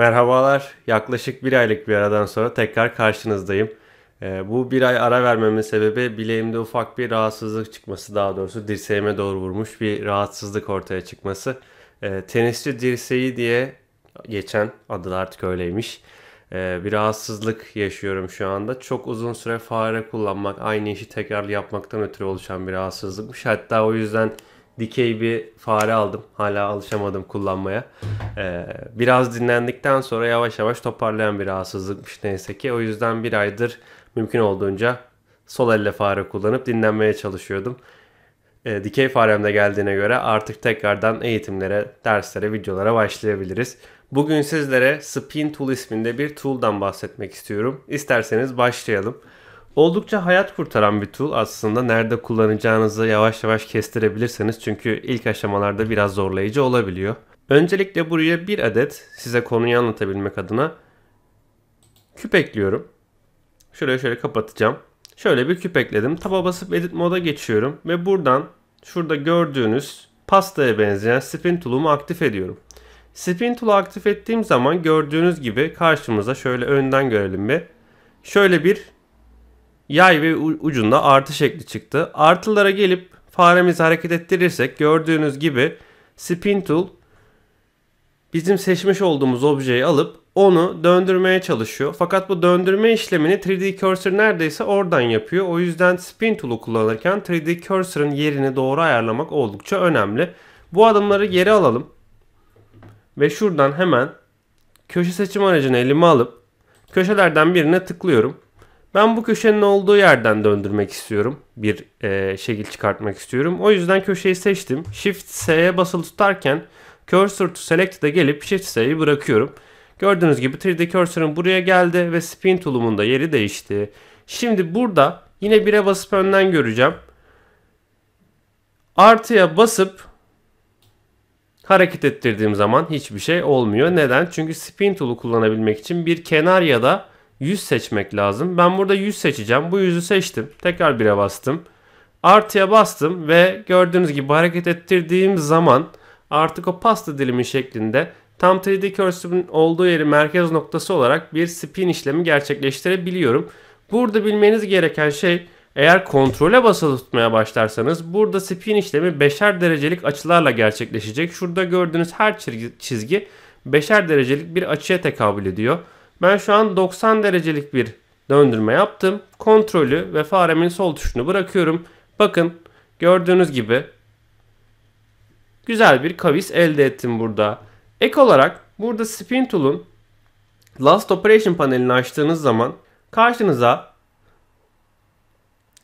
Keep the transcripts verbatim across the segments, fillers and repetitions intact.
Merhabalar, yaklaşık bir aylık bir aradan sonra tekrar karşınızdayım. Ee, bu bir ay ara vermemin sebebi bileğimde ufak bir rahatsızlık çıkması, daha doğrusu dirseğime doğru vurmuş bir rahatsızlık ortaya çıkması. Ee, tenisçi dirseği diye geçen, adı artık öyleymiş, ee, bir rahatsızlık yaşıyorum şu anda. Çok uzun süre fare kullanmak, aynı işi tekrar yapmaktan ötürü oluşan bir rahatsızlıkmış. Hatta o yüzden dikey bir fare aldım. Hala alışamadım kullanmaya. Ee, biraz dinlendikten sonra yavaş yavaş toparlayan bir rahatsızlıkmış neyse ki. O yüzden bir aydır mümkün olduğunca sol elle fare kullanıp dinlenmeye çalışıyordum. Ee, dikey farem de geldiğine göre artık tekrardan eğitimlere, derslere, videolara başlayabiliriz. Bugün sizlere Spin Tool isminde bir tool'dan bahsetmek istiyorum. İsterseniz başlayalım. Oldukça hayat kurtaran bir tool aslında. Nerede kullanacağınızı yavaş yavaş kestirebilirseniz, çünkü ilk aşamalarda biraz zorlayıcı olabiliyor. Öncelikle buraya bir adet, size konuyu anlatabilmek adına, küp ekliyorum. Şurayı şöyle kapatacağım. Şöyle bir küp ekledim. Tab'a basıp edit moda geçiyorum ve buradan şurada gördüğünüz pastaya benzeyen spin tool'umu aktif ediyorum. Spin tool'u aktif ettiğim zaman gördüğünüz gibi karşımıza, şöyle önden görelim bir, şöyle bir yay ve ucunda artı şekli çıktı. Artılara gelip faremizi hareket ettirirsek gördüğünüz gibi Spin Tool bizim seçmiş olduğumuz objeyi alıp onu döndürmeye çalışıyor. Fakat bu döndürme işlemini üç D Cursor neredeyse oradan yapıyor. O yüzden Spin Tool'u kullanırken üç D Cursor'ın yerini doğru ayarlamak oldukça önemli. Bu adımları geri alalım ve şuradan hemen köşe seçim aracını elime alıp köşelerden birine tıklıyorum. Ben bu köşenin olduğu yerden döndürmek istiyorum. Bir e, şekil çıkartmak istiyorum. O yüzden köşeyi seçtim. Shift-S'ye basılı tutarken Cursor to Select'e gelip Shift-S'yi bırakıyorum. Gördüğünüz gibi üç D Cursor'ın buraya geldi ve Spin Tool'umun da yeri değişti. Şimdi burada yine bire basıp önden göreceğim. Artıya basıp hareket ettirdiğim zaman hiçbir şey olmuyor. Neden? Çünkü Spin Tool'u kullanabilmek için bir kenar ya da yüz seçmek lazım. Ben burada yüz seçeceğim. Bu yüzü seçtim. Tekrar bire bastım. Artıya bastım ve gördüğünüz gibi hareket ettirdiğim zaman artık o pasta dilimi şeklinde tam üç D Cursor'ın olduğu yeri merkez noktası olarak bir spin işlemi gerçekleştirebiliyorum. Burada bilmeniz gereken şey, eğer kontrole basılı tutmaya başlarsanız burada spin işlemi beşer derecelik açılarla gerçekleşecek. Şurada gördüğünüz her çizgi beşer derecelik bir açıya tekabül ediyor. Ben şu an doksan derecelik bir döndürme yaptım. Kontrolü ve faremin sol tuşunu bırakıyorum. Bakın gördüğünüz gibi güzel bir kavis elde ettim burada. Ek olarak burada Spin Tool'un Last Operation panelini açtığınız zaman karşınıza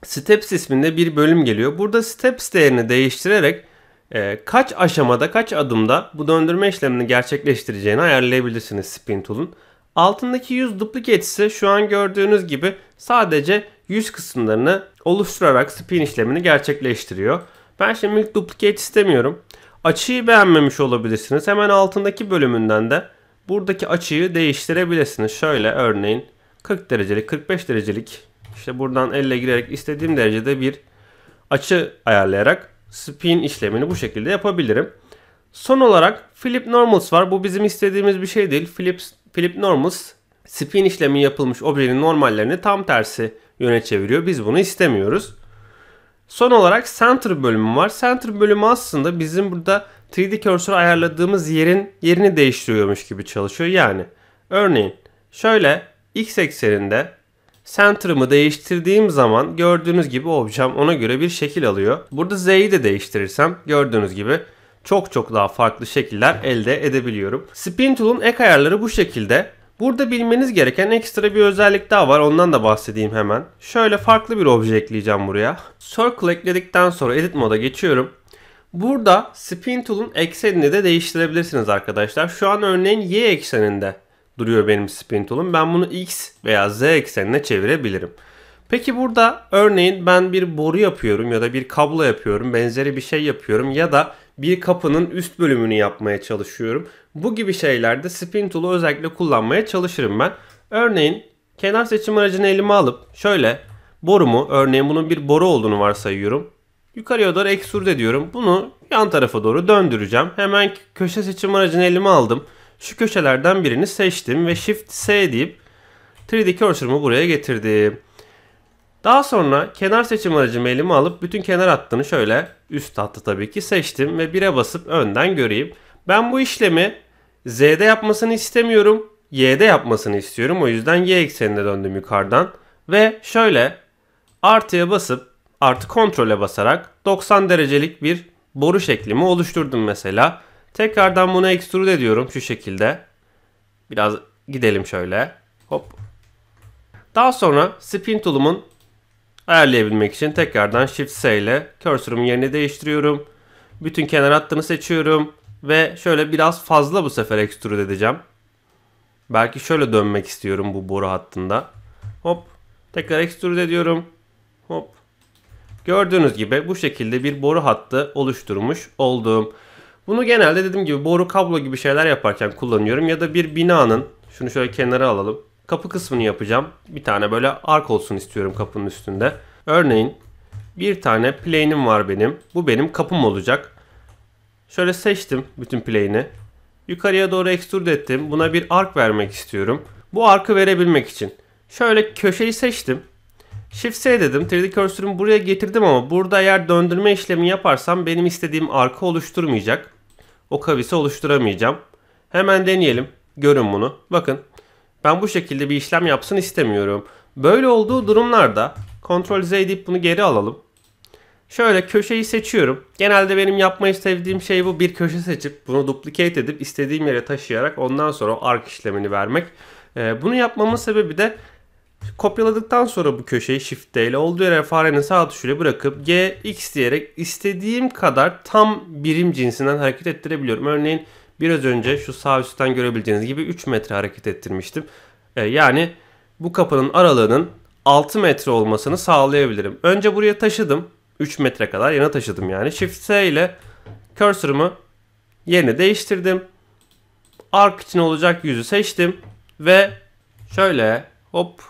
Steps isminde bir bölüm geliyor. Burada Steps değerini değiştirerek e, kaç aşamada, kaç adımda bu döndürme işlemini gerçekleştireceğini ayarlayabilirsiniz Spin Tool'un. Altındaki yüz duplicate ise şu an gördüğünüz gibi sadece yüz kısımlarını oluşturarak spin işlemini gerçekleştiriyor. Ben şimdi duplicate istemiyorum. Açıyı beğenmemiş olabilirsiniz. Hemen altındaki bölümünden de buradaki açıyı değiştirebilirsiniz. Şöyle örneğin kırk derecelik, kırk beş derecelik, işte buradan elle girerek istediğim derecede bir açı ayarlayarak spin işlemini bu şekilde yapabilirim. Son olarak Flip Normals var. Bu bizim istediğimiz bir şey değil. Flip, Flip Normals spin işlemi yapılmış objenin normallerini tam tersi yöne çeviriyor. Biz bunu istemiyoruz. Son olarak Center bölümü var. Center bölümü aslında bizim burada üç D Cursor ayarladığımız yerin yerini değiştiriyormuş gibi çalışıyor. Yani örneğin şöyle X ekseninde Center'ımı değiştirdiğim zaman gördüğünüz gibi objem ona göre bir şekil alıyor. Burada Z'yi de değiştirirsem gördüğünüz gibi çok çok daha farklı şekiller elde edebiliyorum. Spin Tool'un ek ayarları bu şekilde. Burada bilmeniz gereken ekstra bir özellik daha var. Ondan da bahsedeyim hemen. Şöyle farklı bir obje ekleyeceğim buraya. Circle ekledikten sonra edit moda geçiyorum. Burada Spin Tool'un eksenini de değiştirebilirsiniz arkadaşlar. Şu an örneğin Y ekseninde duruyor benim Spin Tool'um. Ben bunu X veya Z eksenine çevirebilirim. Peki burada örneğin ben bir boru yapıyorum ya da bir kablo yapıyorum, benzeri bir şey yapıyorum ya da bir kapının üst bölümünü yapmaya çalışıyorum. Bu gibi şeylerde Spin Tool'u özellikle kullanmaya çalışırım ben. Örneğin kenar seçim aracını elime alıp şöyle borumu, örneğin bunun bir boru olduğunu varsayıyorum. Yukarıya doğru extrude ediyorum. Bunu yan tarafa doğru döndüreceğim. Hemen köşe seçim aracını elime aldım. Şu köşelerden birini seçtim ve Shift-S deyip üç D Cursor'umu buraya getirdim. Daha sonra kenar seçim aracımı elime alıp bütün kenar hattını şöyle üst hattı tabii ki seçtim ve bire basıp önden göreyim. Ben bu işlemi Z'de yapmasını istemiyorum. Y'de yapmasını istiyorum. O yüzden Y eksenine döndüm yukarıdan. Ve şöyle artıya basıp artı kontrole basarak doksan derecelik bir boru şeklimi oluşturdum mesela. Tekrardan bunu extrude ediyorum şu şekilde. Biraz gidelim şöyle. Hop. Daha sonra Spin Tool'umun ayarlayabilmek için tekrardan Shift-S ile cursor'umun yerini değiştiriyorum. Bütün kenar hattını seçiyorum. Ve şöyle biraz fazla bu sefer extrude edeceğim. Belki şöyle dönmek istiyorum bu boru hattında. Hop. Tekrar extrude ediyorum. Hop. Gördüğünüz gibi bu şekilde bir boru hattı oluşturmuş oldum. Bunu genelde dediğim gibi boru kablo gibi şeyler yaparken kullanıyorum. Ya da bir binanın, şunu şöyle kenara alalım. Kapı kısmını yapacağım. Bir tane böyle ark olsun istiyorum kapının üstünde. Örneğin bir tane plane'im var benim. Bu benim kapım olacak. Şöyle seçtim bütün plane'i. Yukarıya doğru extrude ettim. Buna bir ark vermek istiyorum. Bu arkı verebilmek için şöyle köşeyi seçtim. Shift-S dedim. üç D Cursor'umu buraya getirdim ama burada eğer döndürme işlemi yaparsam benim istediğim arkı oluşturmayacak. O kavisi oluşturamayacağım. Hemen deneyelim. Görün bunu. Bakın. Ben bu şekilde bir işlem yapsın istemiyorum. Böyle olduğu durumlarda Ctrl-Z deyip bunu geri alalım. Şöyle köşeyi seçiyorum. Genelde benim yapmayı sevdiğim şey bu. Bir köşe seçip bunu duplicate edip istediğim yere taşıyarak ondan sonra ark işlemini vermek. Ee, bunu yapmamın sebebi de kopyaladıktan sonra bu köşeyi Shift-D ile olduğu yere farenin sağ tuşuyla bırakıp G, X diyerek istediğim kadar tam birim cinsinden hareket ettirebiliyorum. Örneğin biraz önce şu sağ üstten görebildiğiniz gibi üç metre hareket ettirmiştim. Ee, yani bu kapının aralığının altı metre olmasını sağlayabilirim. Önce buraya taşıdım. üç metre kadar yana taşıdım yani. Shift-S ile cursor'umu yerine değiştirdim. Ark için olacak yüzü seçtim. Ve şöyle hop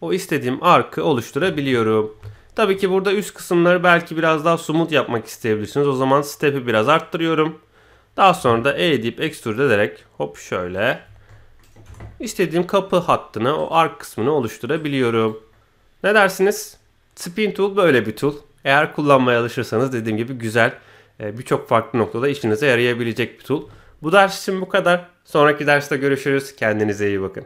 o istediğim arkı oluşturabiliyorum. Tabii ki burada üst kısımları belki biraz daha smooth yapmak isteyebilirsiniz. O zaman step'i biraz arttırıyorum. Daha sonra da E deyip extrude ederek hop şöyle istediğim kapı hattını, o ark kısmını oluşturabiliyorum. Ne dersiniz? Spin Tool böyle bir tool. Eğer kullanmaya alışırsanız dediğim gibi güzel, birçok farklı noktada işinize yarayabilecek bir tool. Bu ders için bu kadar. Sonraki derste görüşürüz. Kendinize iyi bakın.